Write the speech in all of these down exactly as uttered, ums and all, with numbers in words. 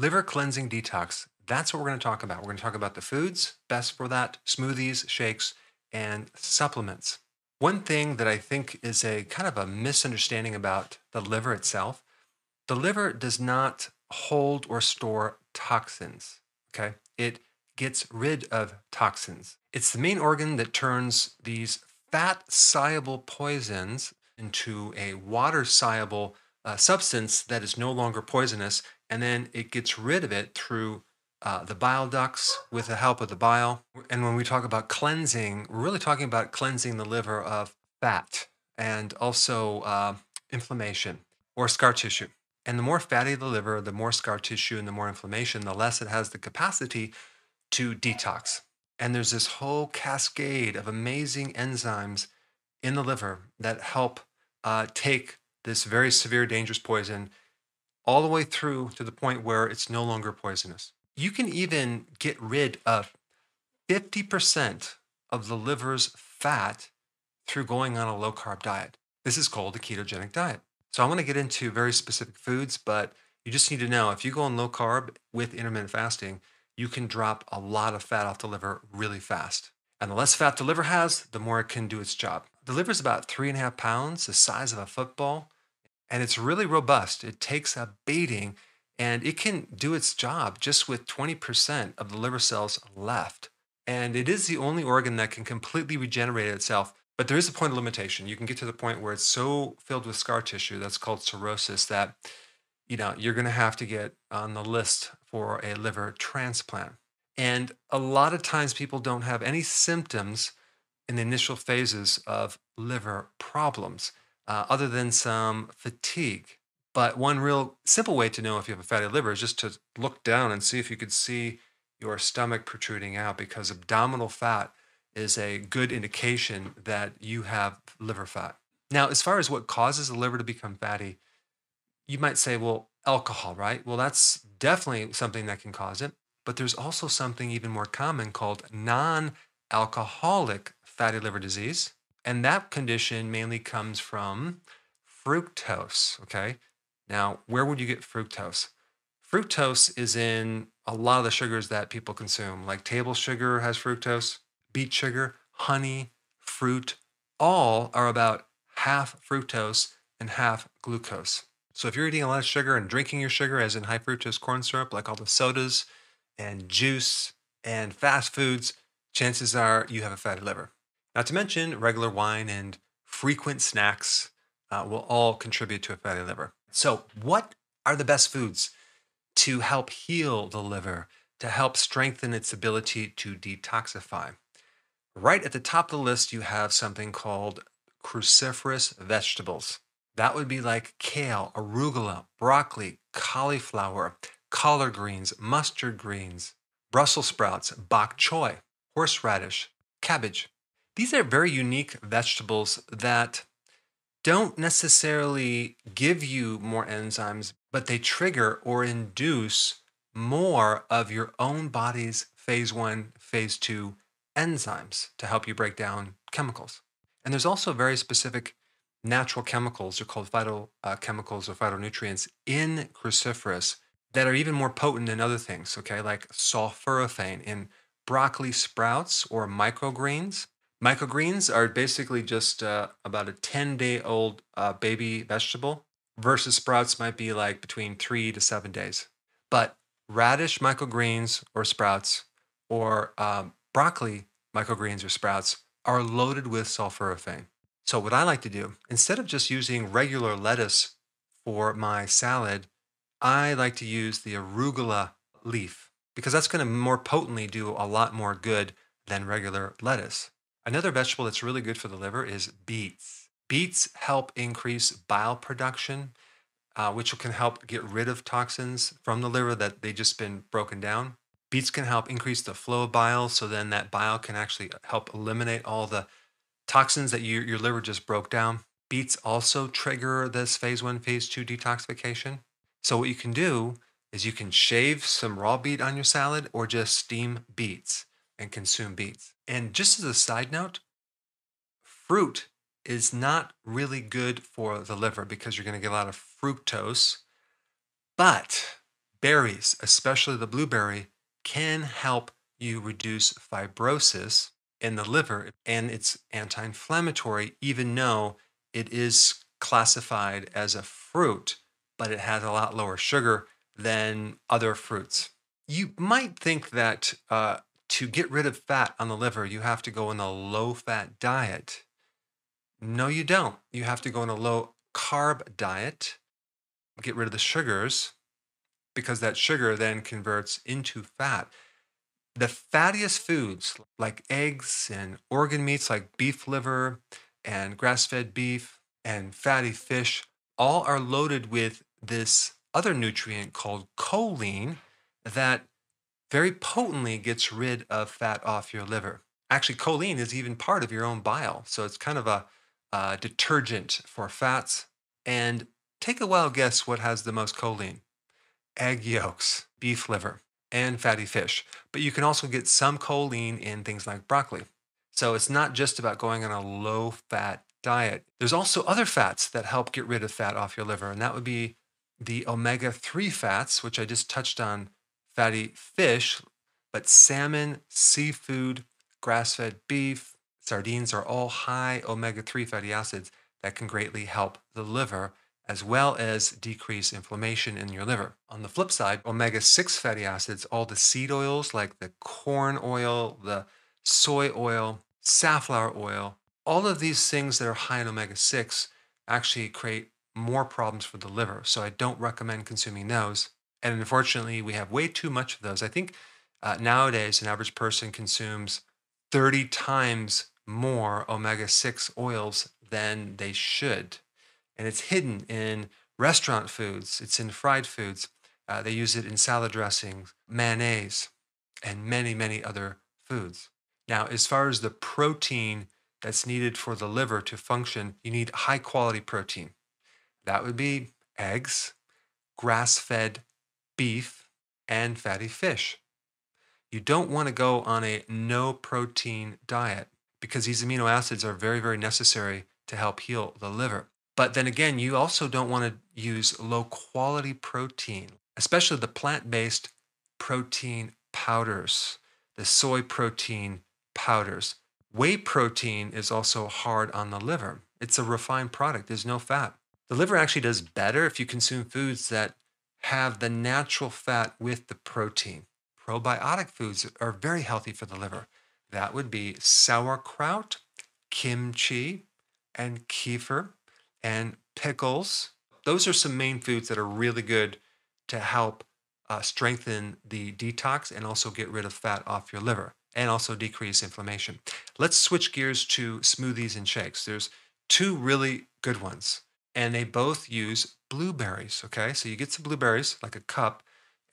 Liver cleansing detox, that's what we're going to talk about. We're going to talk about the foods best for that, smoothies, shakes, and supplements. One thing that I think is a kind of a misunderstanding about the liver itself, the liver does not hold or store toxins, okay? It gets rid of toxins. It's the main organ that turns these fat-soluble poisons into a water-soluble uh, substance that is no longer poisonous, and then it gets rid of it through uh, the bile ducts with the help of the bile. And when we talk about cleansing, we're really talking about cleansing the liver of fat and also uh, inflammation or scar tissue. And the more fatty the liver, the more scar tissue and the more inflammation, the less it has the capacity to detox. And there's this whole cascade of amazing enzymes in the liver that help uh, take this very severe, dangerous poison all the way through to the point where it's no longer poisonous. You can even get rid of fifty percent of the liver's fat through going on a low-carb diet. This is called a ketogenic diet. So I want to get into very specific foods, but you just need to know if you go on low-carb with intermittent fasting, you can drop a lot of fat off the liver really fast. And the less fat the liver has, the more it can do its job. The liver is about three and a half pounds, the size of a football, and it's really robust. It takes a beating, and it can do its job just with twenty percent of the liver cells left. And it is the only organ that can completely regenerate itself. But there is a point of limitation. You can get to the point where it's so filled with scar tissue, that's called cirrhosis, that you know, you're going to have to get on the list for a liver transplant. And a lot of times people don't have any symptoms in the initial phases of liver problems, uh, other than some fatigue. But one real simple way to know if you have a fatty liver is just to look down and see if you could see your stomach protruding out, because abdominal fat is a good indication that you have liver fat. Now, as far as what causes the liver to become fatty, you might say, well, alcohol, right? Well, that's definitely something that can cause it. But there's also something even more common called non-alcoholic fatty liver disease. And that condition mainly comes from fructose, okay? Now, where would you get fructose? Fructose is in a lot of the sugars that people consume, like table sugar has fructose, beet sugar, honey, fruit, all are about half fructose and half glucose. So if you're eating a lot of sugar and drinking your sugar, as in high fructose corn syrup, like all the sodas, and juice, and fast foods, chances are you have a fatty liver. Not to mention regular wine and frequent snacks uh, will all contribute to a fatty liver. So what are the best foods to help heal the liver, to help strengthen its ability to detoxify? Right at the top of the list, you have something called cruciferous vegetables. That would be like kale, arugula, broccoli, cauliflower, collard greens, mustard greens, Brussels sprouts, bok choy, horseradish, cabbage. These are very unique vegetables that don't necessarily give you more enzymes, but they trigger or induce more of your own body's phase one, phase two enzymes to help you break down chemicals. And there's also very specific natural chemicals, they're called phytochemicals or phytonutrients in cruciferous, that are even more potent than other things, okay, like sulforaphane in broccoli sprouts or microgreens. Microgreens are basically just uh, about a ten-day-old uh, baby vegetable, versus sprouts might be like between three to seven days. But radish microgreens or sprouts or um, broccoli microgreens or sprouts are loaded with sulforaphane. So what I like to do, instead of just using regular lettuce for my salad, I like to use the arugula leaf because that's going to more potently do a lot more good than regular lettuce. Another vegetable that's really good for the liver is beets. Beets help increase bile production, uh, which can help get rid of toxins from the liver that they've just been broken down. Beets can help increase the flow of bile, so then that bile can actually help eliminate all the toxins that you, your liver just broke down. Beets also trigger this phase one, phase two detoxification. So what you can do is you can shave some raw beet on your salad or just steam beets and consume beets. And just as a side note, fruit is not really good for the liver because you're going to get a lot of fructose, but berries, especially the blueberry, can help you reduce fibrosis in the liver, and it's anti-inflammatory, even though it is classified as a fruit, but it has a lot lower sugar than other fruits. You might think that uh, to get rid of fat on the liver, you have to go on a low-fat diet. No, you don't. You have to go on a low-carb diet, get rid of the sugars, because that sugar then converts into fat. The fattiest foods, like eggs and organ meats like beef liver and grass-fed beef and fatty fish, all are loaded with this other nutrient called choline that very potently gets rid of fat off your liver. Actually, choline is even part of your own bile, so it's kind of a uh, detergent for fats. And take a wild guess what has the most choline? Egg yolks, beef liver, and fatty fish. But you can also get some choline in things like broccoli. So it's not just about going on a low-fat diet. There's also other fats that help get rid of fat off your liver, and that would be the omega three fats, which I just touched on, fatty fish, but salmon, seafood, grass-fed beef, sardines are all high omega three fatty acids that can greatly help the liver, as well as decrease inflammation in your liver. On the flip side, omega six fatty acids, all the seed oils like the corn oil, the soy oil, safflower oil, all of these things that are high in omega six actually create more problems for the liver. So I don't recommend consuming those. And unfortunately, we have way too much of those. I think uh, nowadays, an average person consumes thirty times more omega six oils than they should. And it's hidden in restaurant foods. It's in fried foods. Uh, they use it in salad dressings, mayonnaise, and many, many other foods. Now, as far as the protein that's needed for the liver to function, you need high-quality protein. That would be eggs, grass-fed beef, and fatty fish. You don't want to go on a no-protein diet because these amino acids are very, very necessary to help heal the liver. But then again, you also don't want to use low-quality protein, especially the plant-based protein powders, the soy protein powders. Whey protein is also hard on the liver. It's a refined product. There's no fat. The liver actually does better if you consume foods that have the natural fat with the protein. Probiotic foods are very healthy for the liver. That would be sauerkraut, kimchi, and kefir, and pickles. Those are some main foods that are really good to help uh, strengthen the detox and also get rid of fat off your liver and also decrease inflammation. Let's switch gears to smoothies and shakes. There's two really good ones, and they both use blueberries, okay? So you get some blueberries, like a cup,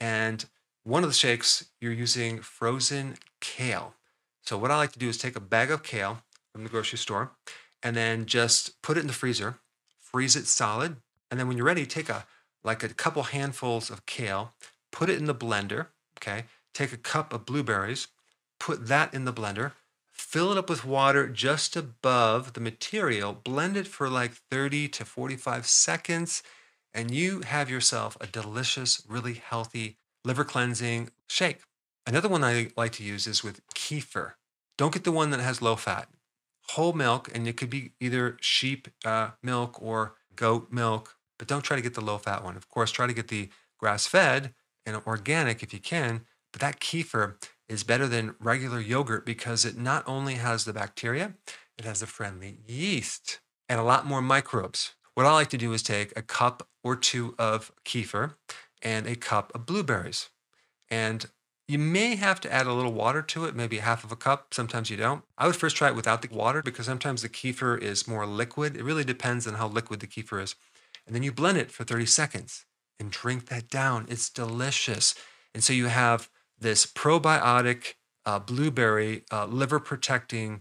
and one of the shakes, you're using frozen kale. So what I like to do is take a bag of kale from the grocery store and then just put it in the freezer, freeze it solid, and then when you're ready, take a like a couple handfuls of kale, put it in the blender, okay? Take a cup of blueberries, put that in the blender, fill it up with water just above the material, blend it for like thirty to forty-five seconds, and you have yourself a delicious, really healthy liver cleansing shake. Another one I like to use is with kefir. Don't get the one that has low fat. Whole milk, and it could be either sheep uh, milk or goat milk, but don't try to get the low-fat one. Of course, try to get the grass-fed and organic if you can, but that kefir is better than regular yogurt because it not only has the bacteria, it has the friendly yeast and a lot more microbes. What I like to do is take a cup or two of kefir and a cup of blueberries. And you may have to add a little water to it, maybe half of a cup. Sometimes you don't. I would first try it without the water because sometimes the kefir is more liquid. It really depends on how liquid the kefir is. And then you blend it for thirty seconds and drink that down. It's delicious. And so you have this probiotic uh, blueberry uh, liver protecting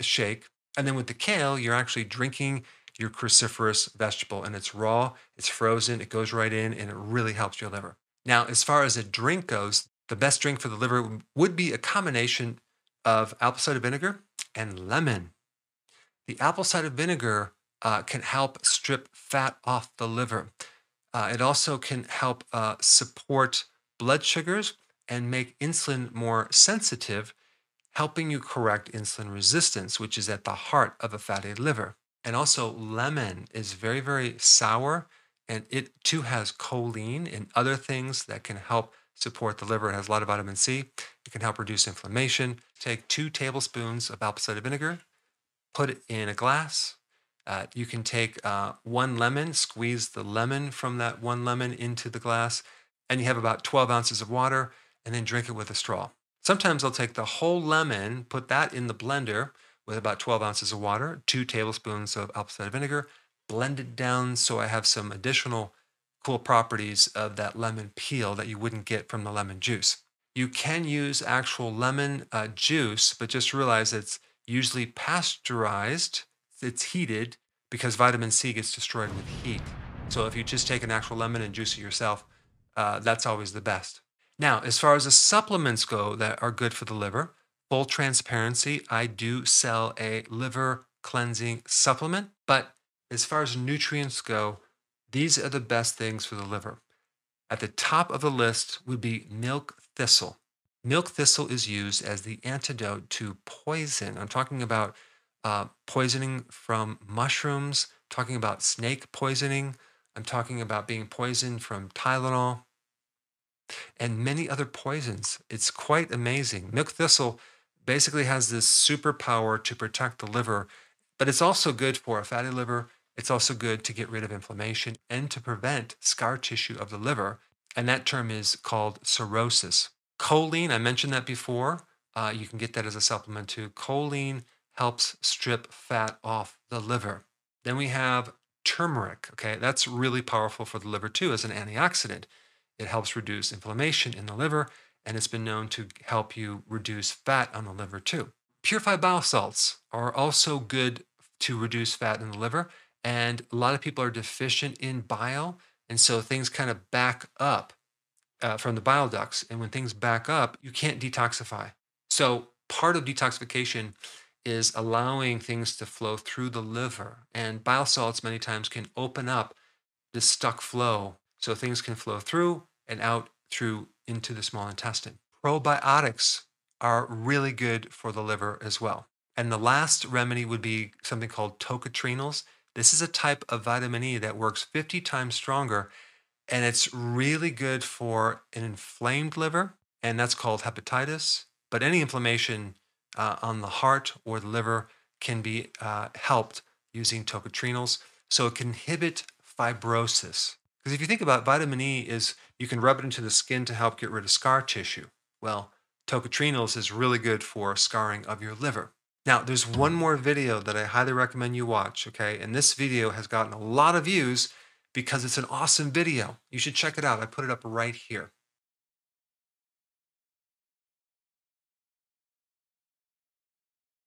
shake. And then with the kale, you're actually drinking your cruciferous vegetable, and it's raw, it's frozen, it goes right in, and it really helps your liver. Now, as far as a drink goes, the best drink for the liver would be a combination of apple cider vinegar and lemon. The apple cider vinegar uh, can help strip fat off the liver. Uh, it also can help uh, support blood sugars and make insulin more sensitive, helping you correct insulin resistance, which is at the heart of a fatty liver. And also, lemon is very, very sour, and it too has choline and other things that can help support the liver. It has a lot of vitamin C. It can help reduce inflammation. Take two tablespoons of apple cider vinegar, put it in a glass. Uh, you can take uh, one lemon, squeeze the lemon from that one lemon into the glass, and you have about twelve ounces of water, and then drink it with a straw. Sometimes I'll take the whole lemon, put that in the blender with about twelve ounces of water, two tablespoons of apple cider vinegar, blend it down so I have some additional cool properties of that lemon peel that you wouldn't get from the lemon juice. You can use actual lemon uh, juice, but just realize it's usually pasteurized. It's heated because vitamin C gets destroyed with heat. So if you just take an actual lemon and juice it yourself, uh, that's always the best. Now, as far as the supplements go that are good for the liver, full transparency, I do sell a liver cleansing supplement, but as far as nutrients go, these are the best things for the liver. At the top of the list would be milk thistle. Milk thistle is used as the antidote to poison. I'm talking about Uh, poisoning from mushrooms, talking about snake poisoning. I'm talking about being poisoned from Tylenol and many other poisons. It's quite amazing. Milk thistle basically has this superpower to protect the liver, but it's also good for a fatty liver. It's also good to get rid of inflammation and to prevent scar tissue of the liver. And that term is called cirrhosis. Choline, I mentioned that before. Uh, you can get that as a supplement too. Choline helps strip fat off the liver. Then we have turmeric, okay? That's really powerful for the liver too as an antioxidant. It helps reduce inflammation in the liver, and it's been known to help you reduce fat on the liver too. Purified bile salts are also good to reduce fat in the liver, and a lot of people are deficient in bile, and so things kind of back up uh, from the bile ducts, and when things back up, you can't detoxify. So part of detoxification is allowing things to flow through the liver. And bile salts many times can open up the stuck flow, so things can flow through and out through into the small intestine. Probiotics are really good for the liver as well. And the last remedy would be something called tocotrienols. This is a type of vitamin E that works fifty times stronger, and it's really good for an inflamed liver, and that's called hepatitis. But any inflammation Uh, on the heart or the liver can be uh, helped using tocotrienols. So it can inhibit fibrosis. Because if you think about it, vitamin E is, you can rub it into the skin to help get rid of scar tissue. Well, tocotrienols is really good for scarring of your liver. Now, there's one more video that I highly recommend you watch, okay? And this video has gotten a lot of views because it's an awesome video. You should check it out. I put it up right here.